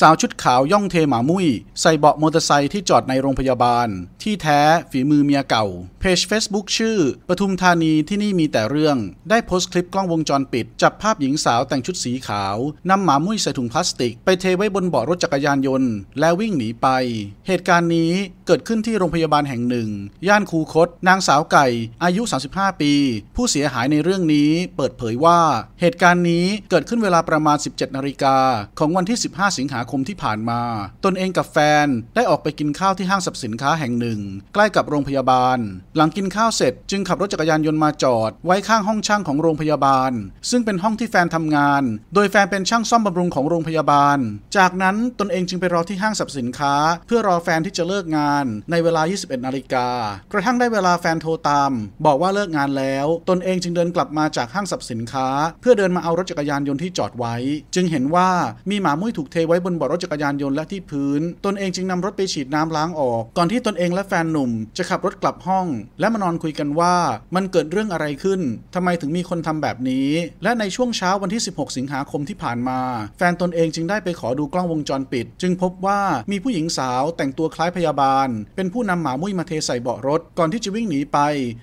สาวชุดขาวย่องเทหมามุ้ยใส่เบาะมอเตอร์ไซค์ที่จอดในโรงพยาบาลที่แท้ฝีมือเมียเก่าเพจ Facebook ชื่อปทุมธานีที่นี่มีแต่เรื่องได้โพสต์คลิปกล้องวงจรปิดจับภาพหญิงสาวแต่งชุดสีขาวนำหมามุ้ยใส่ถุงพลาสติกไปเทไว้บนเบาะรถจักรยานยนต์และวิ่งหนีไปเหตุการณ์นี้เกิดขึ้นที่โรงพยาบาลแห่งหนึ่งย่านคูคตนางสาวไก่อายุ35ปีผู้เสียหายในเรื่องนี้เปิดเผยว่าเหตุการณ์นี้เกิดขึ้นเวลาประมาณ 17 นาฬิกาของวันที่15สิงหาคมที่ผ่านมาตนเองกับแฟนได้ออกไปกินข้าวที่ห้างสรรพสินค้าแห่งหนึ่งใกล้กับโรงพยาบาลหลังกินข้าวเสร็จจึงขับรถจักรยานยนต์มาจอดไว้ข้างห้องช่างของโรงพยาบาลซึ่งเป็นห้องที่แฟนทำงานโดยแฟนเป็นช่างซ่อมบำรุงของโรงพยาบาลจากนั้นตนเองจึงไปรอที่ห้างสรรพสินค้าเพื่อรอแฟนที่จะเลิกงานในเวลา 21 นาฬิกากระทั่งได้เวลาแฟนโทรตามบอกว่าเลิกงานแล้วตนเองจึงเดินกลับมาจากห้างสรรพสินค้าเพื่อเดินมาเอารถจักรยานยนต์ที่จอดไว้จึงเห็นว่ามีหมามุ้ยถูกเทไว้บนเบาะรถจักรยานยนต์และที่พื้นตนเองจึงนำรถไปฉีดน้ำล้างออกก่อนที่ตนเองและแฟนหนุ่มจะขับรถกลับห้องและมานอนคุยกันว่ามันเกิดเรื่องอะไรขึ้นทำไมถึงมีคนทำแบบนี้และในช่วงเช้าวันที่16สิงหาคมที่ผ่านมาแฟนตนเองจึงได้ไปขอดูกล้องวงจรปิดจึงพบว่ามีผู้หญิงสาวแต่งตัวคล้ายพยาบาลเป็นผู้นำหมามุ้ยมาเทใส่เบาะรถก่อนที่จะวิ่งหนีไป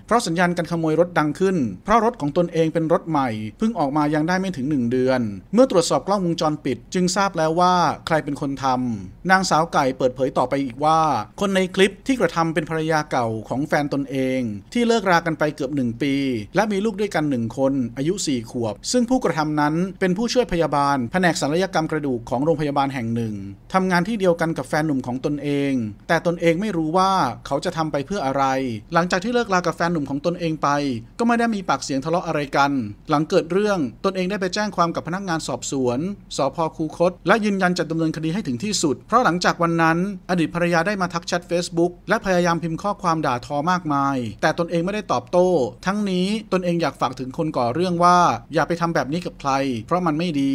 เพราะสัญญาณการขโมยรถดังขึ้นเพราะรถของตนเองเป็นรถใหม่เพิ่งออกมายังได้ไม่ถึง1เดือนเมื่อตรวจสอบกล้องวงจรปิดจึงทราบแล้วว่าใครเป็นคนทำนางสาวไก่เปิดเผยต่อไปอีกว่าคนในคลิปที่กระทำเป็นภรรยาเก่าของแฟนตนเองที่เลิกรากันไปเกือบ1ปีและมีลูกด้วยกัน1คนอายุ4ขวบซึ่งผู้กระทำนั้นเป็นผู้ช่วยพยาบาลแผนกศัลยกรรมกระดูกของโรงพยาบาลแห่งหนึ่งทำงานที่เดียวกันกับแฟนหนุ่มของตนเองแต่ตนเองไม่รู้ว่าเขาจะทำไปเพื่ออะไรหลังจากที่เลิกรากับแฟนหนุ่มของตนเองไปก็ไม่ได้มีปากเสียงทะเลาะอะไรกันหลังเกิดเรื่องตนเองได้ไปแจ้งความกับพนักงานสอบสวนสภ.คูคตและยืนยันจะดำเนินคดีให้ถึงที่สุดเพราะหลังจากวันนั้นอดีตภรรยาได้มาทักแชท Facebook และพยายามพิมพ์ข้อความด่าทอมากมายแต่ตนเองไม่ได้ตอบโต้ทั้งนี้ตนเองอยากฝากถึงคนก่อเรื่องว่าอย่าไปทำแบบนี้กับใครเพราะมันไม่ดี